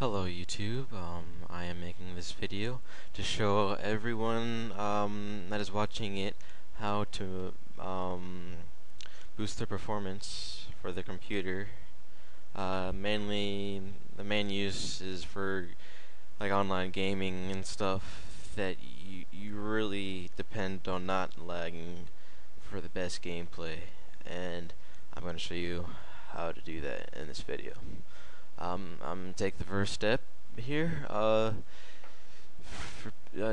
Hello YouTube, I am making this video to show everyone that is watching it how to boost their performance for their computer. Mainly the main use is for like online gaming and stuff that you really depend on not lagging for the best gameplay, and I'm going to show you how to do that in this video. I'm gonna take the first step here.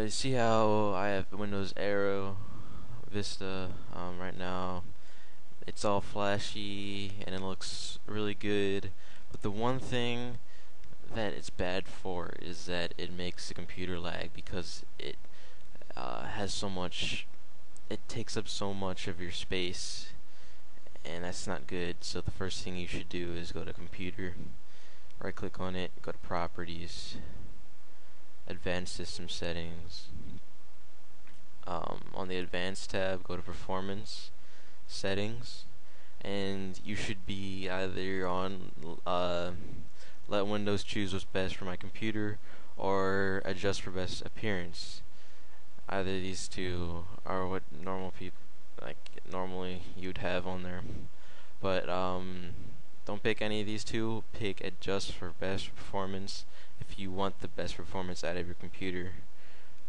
See how I have Windows Arrow, Vista. Right now, it's all flashy and it looks really good. But the one thing that it's bad for is that it makes the computer lag because it has so much. It takes up so much of your space, and that's not good. So the first thing you should do is go to Computer. Right click on it, go to Properties, Advanced System Settings. On the Advanced tab, go to Performance Settings, and you should be either on Let Windows choose what's best for my computer or Adjust for best appearance. Either of these two are what normal people normally you'd have on there, but don't pick any of these two. Pick Adjust for best performance if you want the best performance out of your computer,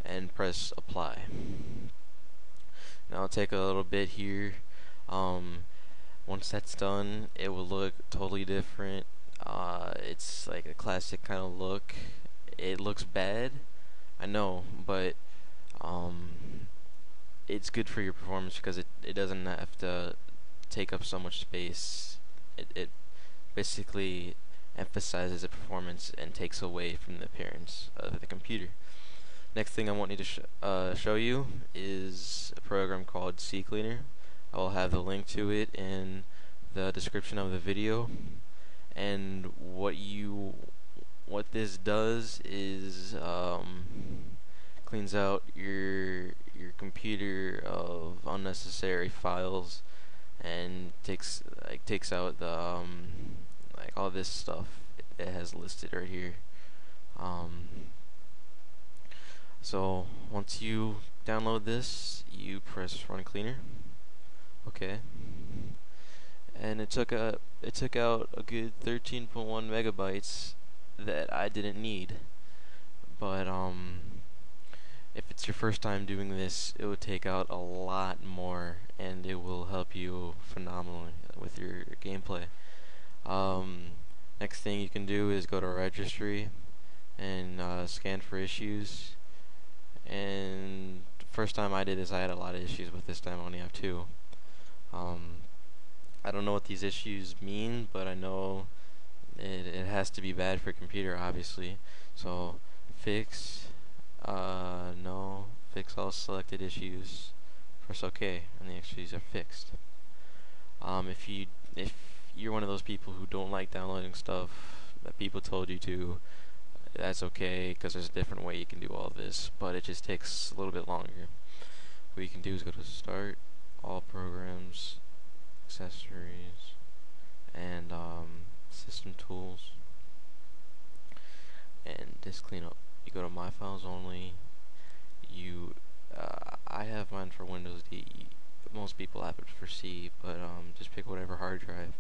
and press Apply. Now it'll take a little bit here. Once that's done, it will look totally different. It's like a classic kind of look. It looks bad, I know, but it's good for your performance because it doesn't have to take up so much space. It basically emphasizes the performance and takes away from the appearance of the computer. Next thing I want you to show you is a program called CCleaner. I will have the link to it in the description of the video. And what this does is cleans out your computer of unnecessary files and takes out the all this stuff it has listed right here. So once you download this, you press Run Cleaner. Okay, and it took out a good 13.1 megabytes that I didn't need. But if it's your first time doing this, it would take out a lot more, and it will help you phenomenally with your gameplay. Next thing you can do is go to Registry and scan for issues. And first time I did this, I had a lot of issues, but this time I only have 2. I don't know what these issues mean, but I know it has to be bad for a computer, obviously. So fix all selected issues. Press OK, and the issues are fixed. If you're one of those people who don't like downloading stuff that people told you to, that's okay, because there's a different way you can do all this, but it just takes a little bit longer. What you can do is go to Start, All Programs, Accessories, and System Tools, and Disk Cleanup. You go to My Files Only. I have mine for Windows D. Most people have it for C, but just pick whatever hard drive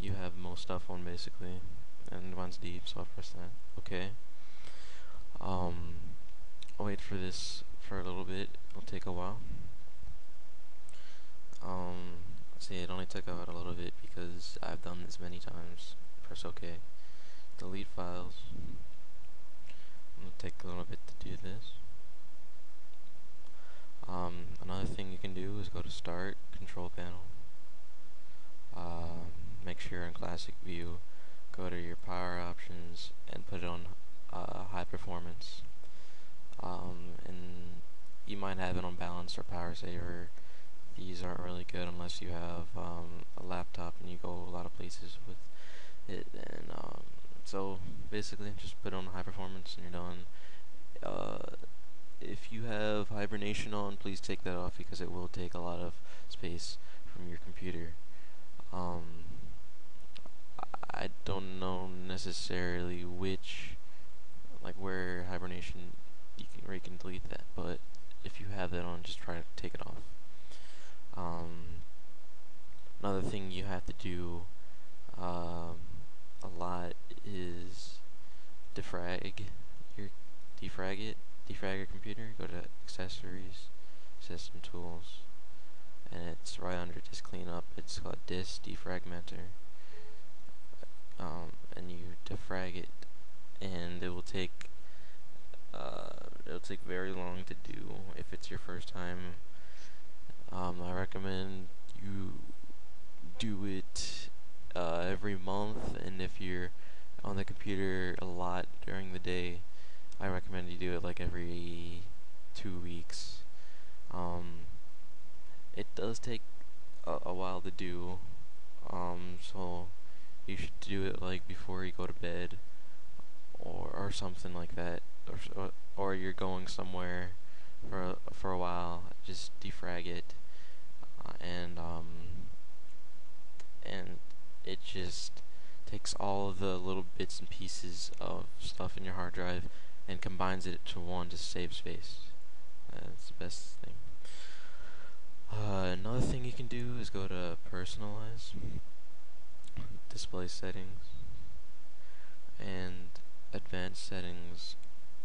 you have most stuff on, basically. And mine's D, so I'll press that. Okay. I'll wait for this for a little bit. It'll take a while. Let's see, it only took out a little bit because I've done this many times. Press OK. Delete files. It'll take a little bit to do this. Another thing you can do is go to Start, Control Panel, make sure you're in Classic View, go to your power options and put it on High Performance, and you might have it on Balance or Power Saver. These aren't really good unless you have a laptop and you go a lot of places with it, and so basically just put it on High Performance and you're done. If you have hibernation on, please take that off because it will take a lot of space from your computer. I don't know necessarily which, like where hibernation, where you can delete that, but if you have that on, just try to take it off. Another thing you have to do a lot is defrag your computer. Go to accessories, system tools, and it's right under disk cleanup. It's called disk defragmenter, and you defrag it, and it will take it'll take very long to do if it's your first time. I recommend you do it every month, and if you're on the computer a lot during the day, I recommend you do it like every 2 weeks. It does take a while to do, so you should do it like before you go to bed, or something like that, or you're going somewhere for a while. Just defrag it, and it just takes all of the little bits and pieces of stuff in your hard drive and combines it to one to save space. That's the best thing. Another thing you can do is go to personalize, display settings, and advanced settings,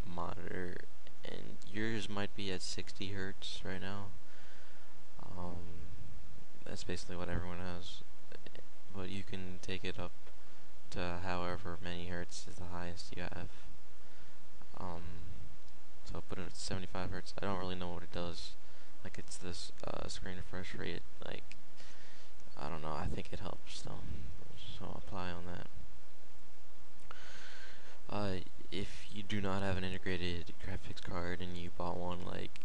monitor, and yours might be at 60 hertz right now. That's basically what everyone has, but you can take it up to however many hertz is the highest you have. So I'll put it at 75 hertz. I don't really know what it does. Like, it's this screen refresh rate. Like, I don't know. I think it helps though. So I'll apply on that. If you do not have an integrated graphics card and you bought one like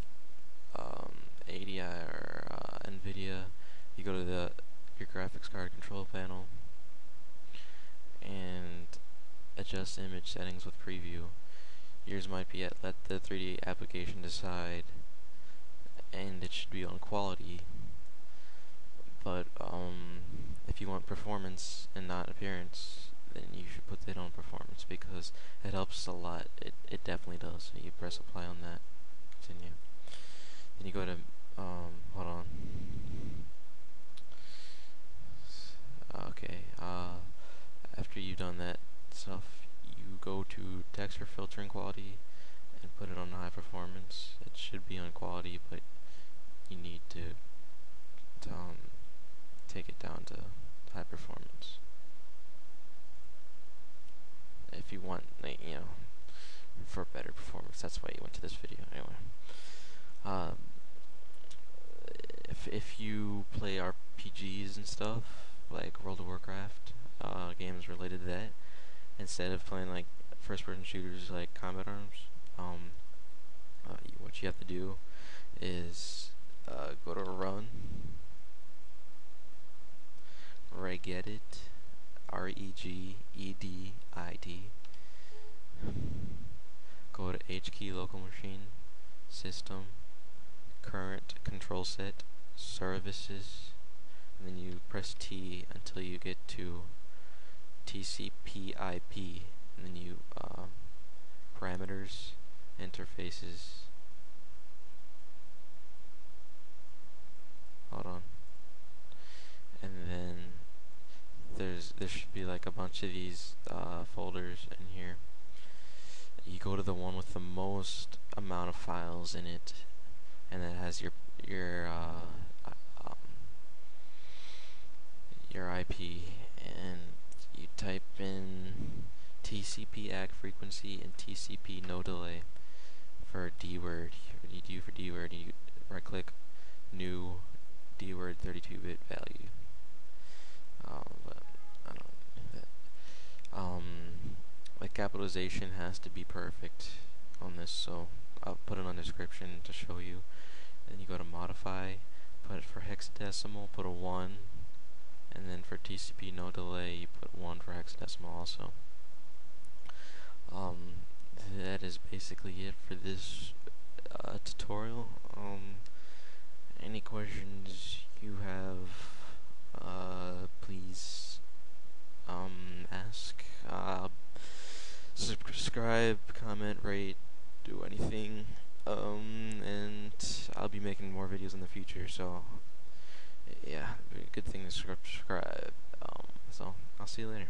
ATI or NVIDIA, you go to your graphics card control panel and adjust image settings with preview. Yours might be at let the 3D application decide, and it should be on quality. But if you want performance and not appearance, then you should put that on performance because it helps a lot. It definitely does. You press apply on that, continue. Then you go to hold on. Okay. After you've done that stuff, you go to texture filtering quality and put it on high performance. It should be on quality, but you need to take it down to high performance. If you want, like, you know, for better performance, that's why you went to this video anyway. If you play RPGs and stuff like World of Warcraft, games related to that, instead of playing like first-person shooters like Combat Arms, what you have to do is go to Run, Regedit. Regedit. Go to HKEY local machine, system, current control set, services, and then you press T until you get to TCP/IP, and then you parameters, interfaces. Hold on, and then. There should be like a bunch of these folders in here. You go to the one with the most amount of files in it, and that has your IP, and you type in TCPAckFrequency and TCPNoDelay for dword. What you do for dword, you right click, new dword 32-bit value. The capitalization has to be perfect on this, so I'll put it on the description to show you. Then you go to modify, put it for hexadecimal, put a 1, and then for TCP no delay, you put 1 for hexadecimal also. That is basically it for this tutorial. Any questions you have, please ask. subscribe, comment, rate, do anything, and I'll be making more videos in the future, so yeah, good thing to subscribe, so I'll see you later.